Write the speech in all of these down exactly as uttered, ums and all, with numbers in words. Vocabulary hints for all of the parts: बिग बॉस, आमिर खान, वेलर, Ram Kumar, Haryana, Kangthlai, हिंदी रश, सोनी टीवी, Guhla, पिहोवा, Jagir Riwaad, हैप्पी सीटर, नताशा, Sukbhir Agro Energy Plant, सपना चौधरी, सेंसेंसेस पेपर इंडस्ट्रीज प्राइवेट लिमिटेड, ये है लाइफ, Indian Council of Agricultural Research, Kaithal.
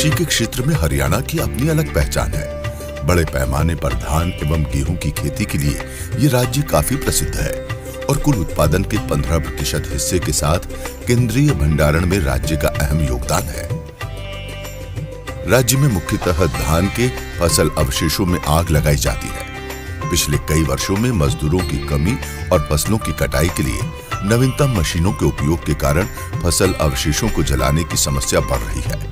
कृषि के क्षेत्र में हरियाणा की अपनी अलग पहचान है। बड़े पैमाने पर धान एवं गेहूं की खेती के लिए ये राज्य काफी प्रसिद्ध है और कुल उत्पादन के पंद्रह प्रतिशत हिस्से के साथ केंद्रीय भंडारण में राज्य का अहम योगदान है। राज्य में मुख्यतः धान के फसल अवशेषों में आग लगाई जाती है। पिछले कई वर्षों में मजदूरों की कमी और फसलों की कटाई के लिए नवीनतम मशीनों के उपयोग के कारण फसल अवशेषों को जलाने की समस्या बढ़ रही है।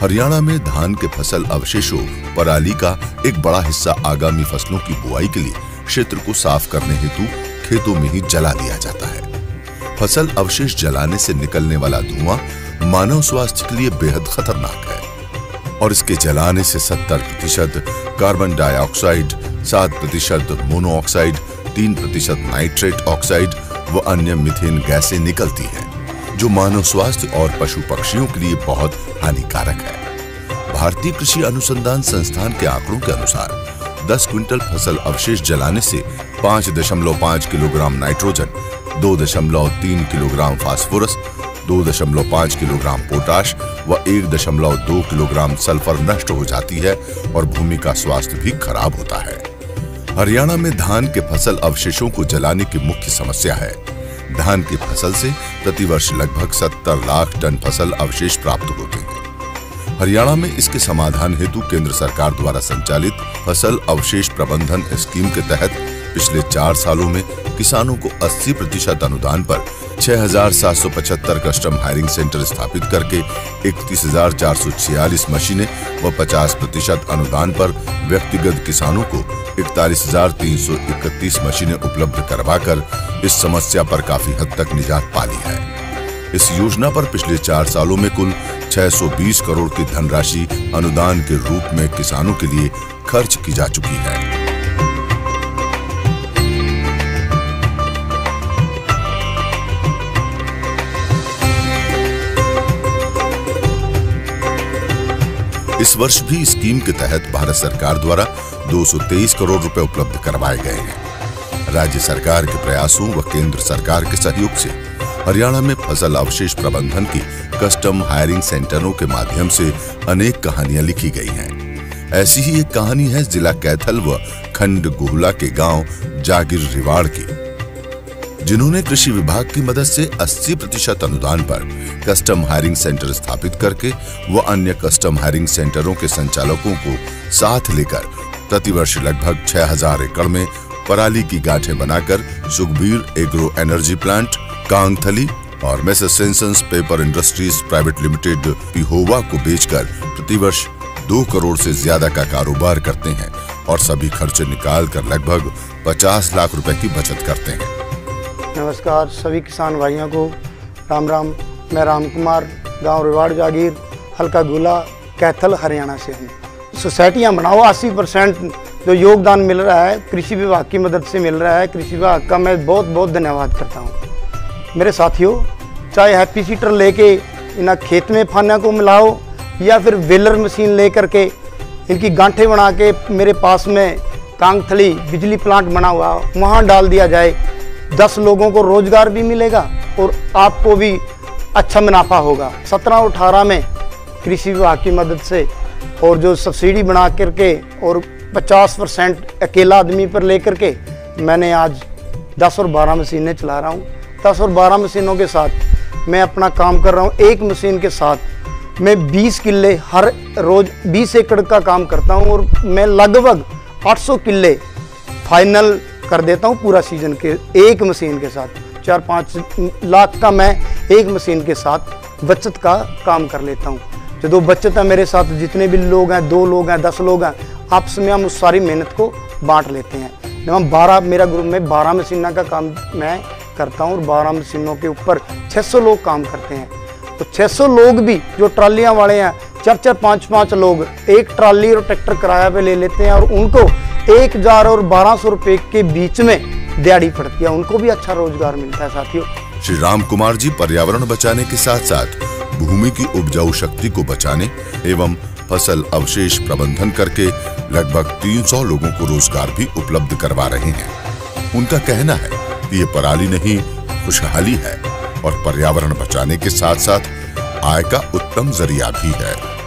हरियाणा में धान के फसल अवशेषों पराली का एक बड़ा हिस्सा आगामी फसलों की बुआई के लिए क्षेत्र को साफ करने हेतु खेतों में ही जला दिया जाता है। फसल अवशेष जलाने से निकलने वाला धुआं मानव स्वास्थ्य के लिए बेहद खतरनाक है और इसके जलाने से सत्तर प्रतिशत कार्बन डाइऑक्साइड, सात प्रतिशत मोनोऑक्साइड, तीन प्रतिशत नाइट्रेट ऑक्साइड व अन्य मिथेन गैसें निकलती हैं, जो मानव स्वास्थ्य और पशु पक्षियों के लिए बहुत हानिकारक है। भारतीय कृषि अनुसंधान संस्थान के आंकड़ों के अनुसार दस क्विंटल फसल अवशेष जलाने से पाँच दशमलव पाँच किलोग्राम नाइट्रोजन, दो दशमलव तीन किलोग्राम फास्फोरस, दो दशमलव पाँच किलोग्राम पोटाश व एक दशमलव दो किलोग्राम सल्फर नष्ट हो जाती है और भूमि का स्वास्थ्य भी खराब होता है। हरियाणा में धान के फसल अवशेषों को जलाने की मुख्य समस्या है। धान की फसल से प्रतिवर्ष लगभग सत्तर लाख टन फसल अवशेष प्राप्त होते हैं। हरियाणा में इसके समाधान हेतु केंद्र सरकार द्वारा संचालित फसल अवशेष प्रबंधन स्कीम के तहत पिछले चार सालों में किसानों को अस्सी प्रतिशत अनुदान पर छह हजार सात सौ पचहत्तर कस्टम हायरिंग सेंटर स्थापित करके इकतीस हजार चार सौ छियालीस मशीनें व पचास प्रतिशत अनुदान पर व्यक्तिगत किसानों को इकतालीस हजार तीन सौ इकतीस मशीनें उपलब्ध करवाकर इस समस्या पर काफी हद तक निजात पाली है। इस योजना पर पिछले चार सालों में कुल छह सौ बीस करोड़ की धनराशि अनुदान के रूप में किसानों के लिए खर्च की जा चुकी है। इस वर्ष भी स्कीम के तहत भारत सरकार द्वारा दो सौ तेईस करोड़ रुपए उपलब्ध करवाए गए हैं। राज्य सरकार के प्रयासों व केंद्र सरकार के सहयोग से हरियाणा में फसल अवशेष प्रबंधन की कस्टम हायरिंग सेंटरों के माध्यम से अनेक कहानियां लिखी गई हैं। ऐसी ही एक कहानी है जिला कैथल व खंड गुहला के गांव जागिर रिवाड़ के, जिन्होंने कृषि विभाग की मदद से अस्सी प्रतिशत अनुदान पर कस्टम हायरिंग सेंटर स्थापित करके व अन्य कस्टम हायरिंग सेंटरों के संचालकों को साथ लेकर प्रतिवर्ष लगभग छह हजार एकड़ में पराली की गांठें बनाकर Sukhbir agro energy plant, Kangthali और सेंसेंसेस पेपर इंडस्ट्रीज प्राइवेट लिमिटेड पिहोवा को बेचकर प्रतिवर्ष दो करोड़ से ज्यादा का कारोबार करते हैं और सभी खर्चे निकाल कर लगभग पचास लाख रुपए की बचत करते हैं। नमस्कार सभी किसान भाइयों को, राम राम। मैं राम कुमार, गाँव रिवाड़ जागीर, हल्का गुला, कैथल, हरियाणा से हूँ। सोसाइटियाँ बनाओ। अस्सी परसेंट जो योगदान मिल रहा है कृषि विभाग की मदद से मिल रहा है, कृषि विभाग का मैं बहुत बहुत धन्यवाद करता हूँ। मेरे साथियों, चाहे हैप्पी सीटर लेके इना खेत में फाना को मिलाओ या फिर वेलर मशीन लेकर के इनकी गांठें बना के मेरे पास में कांगथली बिजली प्लांट बना हुआ वहाँ डाल दिया जाए, दस लोगों को रोजगार भी मिलेगा और आपको भी अच्छा मुनाफा होगा। सत्रह अठारह में कृषि विभाग की मदद से और जो सब्सिडी बना करके और पचास परसेंट अकेला आदमी पर लेकर के मैंने आज दस और बारह मशीनें चला रहा हूँ। दस और बारह मशीनों के साथ मैं अपना काम कर रहा हूँ। एक मशीन के साथ मैं बीस किले हर रोज बीस एकड़ का काम करता हूँ और मैं लगभग आठ सौ किले फाइनल कर देता हूँ पूरा सीजन के एक मशीन के साथ। चार पाँच लाख का मैं एक मशीन के साथ बचत का काम कर लेता हूँ। जो दो बचत है मेरे साथ जितने भी लोग हैं, दो लोग हैं, दस लोग हैं, आपस में हम उस सारी मेहनत को बांट लेते हैं। जब हम बारह मेरा ग्रुप में बारह मशीना का काम मैं करता हूँ और बारह मशीनों के ऊपर छह सौ लोग काम करते हैं। तो छह सौ लोग भी जो ट्रालियाँ वाले हैं, चार चार पाँच पाँच लोग एक ट्राली और ट्रैक्टर किराया पर ले लेते हैं और उनको एक हजार और बारह सौ रुपये के बीच में दिहाड़ी पड़ती है। उनको भी अच्छा रोजगार मिलता है। साथियों, श्री राम कुमार जी पर्यावरण बचाने के साथ साथ भूमि की उपजाऊ शक्ति को बचाने एवं फसल अवशेष प्रबंधन करके लगभग तीन सौ लोगों को रोजगार भी उपलब्ध करवा रहे हैं। उनका कहना है कि ये पराली नहीं खुशहाली है और पर्यावरण बचाने के साथ साथ आय का उत्तम जरिया भी है।